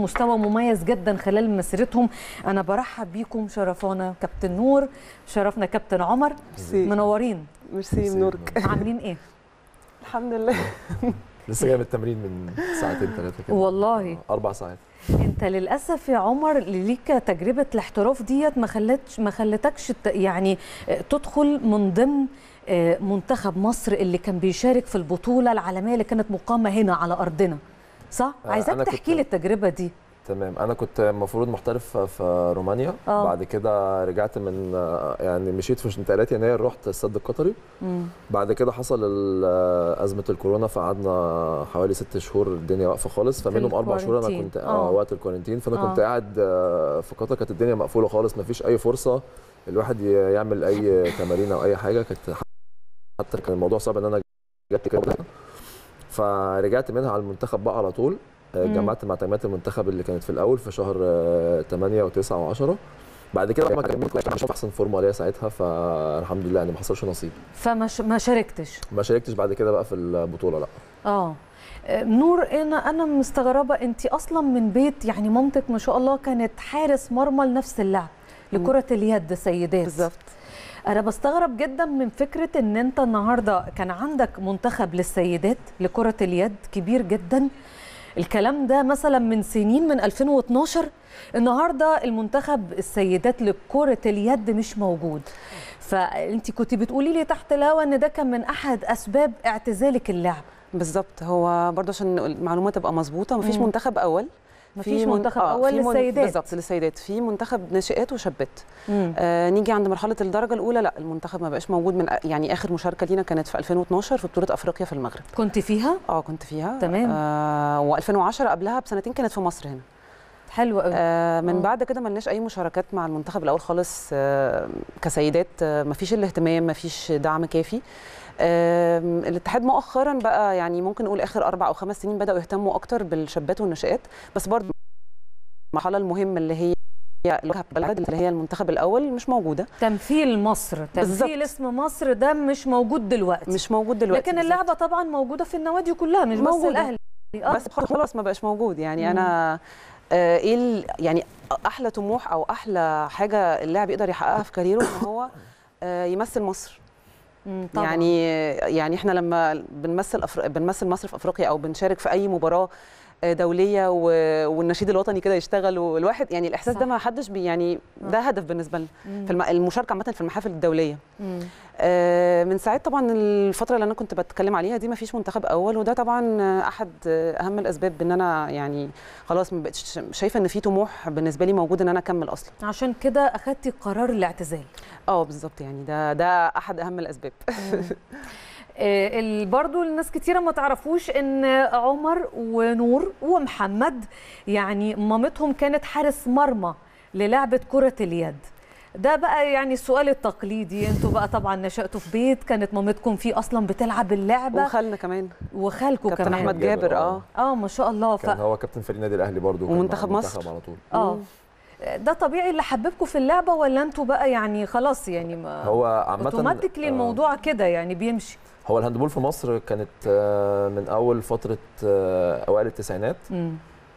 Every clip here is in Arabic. قدموا مستوى مميز جدا خلال مسيرتهم. انا برحب بيكم، شرفانا كابتن نور، شرفنا كابتن عمر، منورين. ميرسي منورك. عاملين ايه؟ الحمد لله. لسه جاي من التمرين من ساعتين ثلاثه كده والله، 4 ساعات. انت للاسف يا عمر ليك تجربه الاحتراف ديت ما خلتكش يعني تدخل من ضمن منتخب مصر اللي كان بيشارك في البطوله العالميه اللي كانت مقامه هنا على ارضنا، صح؟ عايزاك تحكي لي التجربه دي. تمام. انا كنت المفروض محترف في رومانيا، بعد كده رجعت من يعني مشيت في انتقالات يناير، رحت السد القطري. بعد كده حصل ازمه الكورونا، فقعدنا حوالي 6 شهور الدنيا واقفه خالص، فمنهم 4 شهور انا كنت وقت الكورنتين، فانا كنت قاعد في قطر، كانت الدنيا مقفوله خالص، مفيش اي فرصه الواحد يعمل اي تمارين او اي حاجه، كانت حتى كان الموضوع صعب ان انا جبت كده. فرجعت منها على المنتخب بقى على طول، جمعت مع تمرينات المنتخب اللي كانت في الاول في شهر 8 و9 و10. بعد كده ما كنتش في احسن فورمه ليا ساعتها، فالحمد لله يعني ما حصلش نصيب، فما شاركتش بعد كده بقى في البطوله. لا نور، انا مستغربه، انت اصلا من بيت يعني مامتك ما شاء الله كانت حارس مرمى لنفس اللعب لكره اليد سيدات بالظبط. انا بستغرب جدا من فكره ان انت النهارده كان عندك منتخب للسيدات لكره اليد كبير جدا، الكلام ده مثلا من سنين، من 2012. النهارده المنتخب السيدات لكرة اليد مش موجود، فانت كنت بتقولي لي تحت الهوا ان ده كان من احد اسباب اعتزالك اللعب. بالظبط. هو برضه عشان المعلومه تبقى مظبوطه، مفيش منتخب اول، مفيش منتخب اول للسيدات. بالظبط، للسيدات في منتخب ناشئات وشابات. نيجي عند مرحله الدرجه الاولى، لا المنتخب ما بقاش موجود. من يعني اخر مشاركه لينا كانت في 2012 في بطوله افريقيا في المغرب. كنت فيها؟ كنت فيها. تمام. و2010 قبلها ب2 سنين كانت في مصر هنا. حلو قوي. من بعد كده ما لناش اي مشاركات مع المنتخب الاول خالص. كسيدات ما فيش الاهتمام، ما فيش دعم كافي. الاتحاد مؤخرا بقى يعني ممكن نقول اخر 4 أو 5 سنين بداوا يهتموا اكتر بالشابات والناشئات، بس برضه المرحله المهمه اللي هي البلد اللي هي المنتخب الاول مش موجوده. تمثيل مصر، تمثيل اسم مصر ده مش موجود دلوقتي. لكن بالزبط. اللعبه طبعا موجوده في النوادي كلها، مش بس الاهلي، بس خلاص ما بقاش موجود يعني. انا ايه يعني احلى طموح او احلى حاجه اللاعب يقدر يحققها في كاريره ان هو يمثل مصر. طبعا. يعني احنا لما بنمثل مصر في افريقيا او بنشارك في اي مباراه دوليه والنشيد الوطني كده يشتغل، والواحد يعني الاحساس صح. ده ما حدش يعني ده هدف بالنسبه لنا في المشاركه عامه في المحافل الدوليه. من ساعه طبعا الفتره اللي انا كنت بتكلم عليها دي ما فيش منتخب اول، وده طبعا احد اهم الاسباب ان انا يعني خلاص ما بقتش شايفه ان في طموح بالنسبه لي موجود ان انا اكمل اصلا. عشان كده اخدتي قرار الاعتزال. بالظبط، يعني ده احد اهم الاسباب. برضه الناس كتيرة ما تعرفوش ان عمر ونور ومحمد يعني مامتهم كانت حارس مرمى للعبة كرة اليد. ده بقى يعني السؤال التقليدي، انتوا بقى طبعا نشأتوا في بيت كانت مامتكم فيه اصلا بتلعب اللعبة، وخالكم كمان كابتن احمد جابر. ما شاء الله كان هو كابتن فريق النادي الاهلي برضه ومنتخب مصر على طول. ده طبيعي اللي حببكم في اللعبة، ولا انتوا بقى يعني خلاص يعني ما هو عامة اوتوماتيكلي الموضوع كده يعني بيمشي؟ هو الهاندبول في مصر كانت من اول فتره اوائل التسعينات.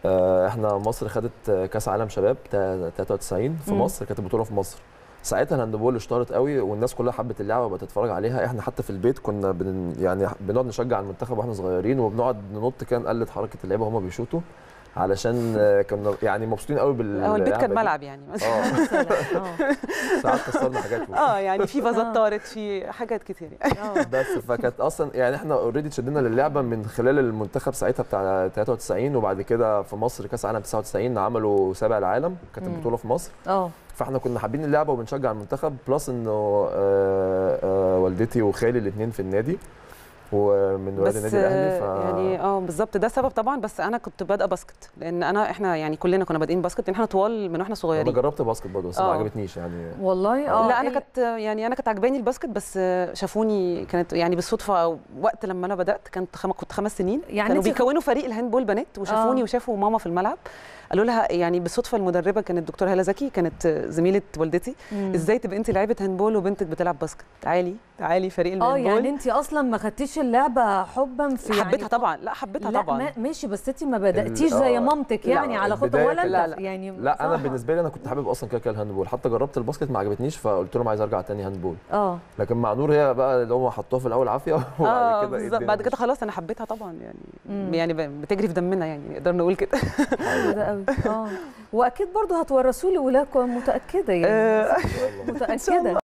احنا مصر خدت كاس عالم شباب 93 في مصر، كانت البطوله في مصر ساعتها. الهاندبول اشتهرت قوي والناس كلها حبت اللعبه وبقت تتفرج عليها. احنا حتى في البيت كنا يعني بنقعد نشجع المنتخب واحنا صغيرين، وبنقعد ننط كده نقلد حركه اللعيبه وهم بيشوطوا، علشان كنا يعني مبسوطين قوي البيت كان ملعب يعني. ساعات كسرنا حاجات يعني في فازات طارت، في حاجات كتير يعني. بس فكانت اصلا يعني احنا اوريدي اتشدنا للعبه من خلال المنتخب ساعتها بتاع 93، وبعد كده في مصر كاس عالم 99 عملوا سابع العالم، كانت البطوله في مصر. فاحنا كنا حابين اللعبه وبنشجع المنتخب، بلس انه والدتي وخالي الاثنين في النادي ومن ولاد النادي الاهلي. يعني بالظبط ده سبب طبعا. بس انا كنت بادئه باسكت، لان احنا يعني كلنا كنا بادئين باسكت، احنا طوال من واحنا صغيرين. انا جربت باسكت برضه بس ما عجبتنيش يعني والله. لا انا كانت يعني انا كانت عجباني الباسكت، بس شافوني كانت يعني بالصدفه وقت لما انا بدات كنت 5 سنين يعني، كانوا بيكونوا فريق الهاندبول بنات، وشافوني وشافوا ماما في الملعب، قالوا لها يعني بالصدفه المدربه كانت الدكتوره هاله زكي، كانت زميله والدتي، ازاي تبقى انت لعيبه هاندبول وبنتك بتلعب باسكت؟ تعالي فريق الهاندبول. يعني انت اصلا ما خدتيش اللعبه حبا في حبيتها يعني طبعا. لا حبيتها طبعا ماشي، بس انت ما بداتيش زي مامتك يعني على خطوه ولا لا يعني. لا انا بالنسبه لي انا كنت حابب اصلا كده الهاندبول، حتى جربت الباسكت ما عجبتنيش فقلت لهم عايز ارجع تاني هاندبول. لكن مع نور هي بقى اللي هم حطوها في الاول عافيه وبعد كده بالظبط، بعد كده خلاص انا حبيتها طبعا يعني يعني بتجري في دمنا يعني، نقدر نقول كده كده قوي. واكيد برضه هتورثوا لي ولادكم متاكده يعني. متاكده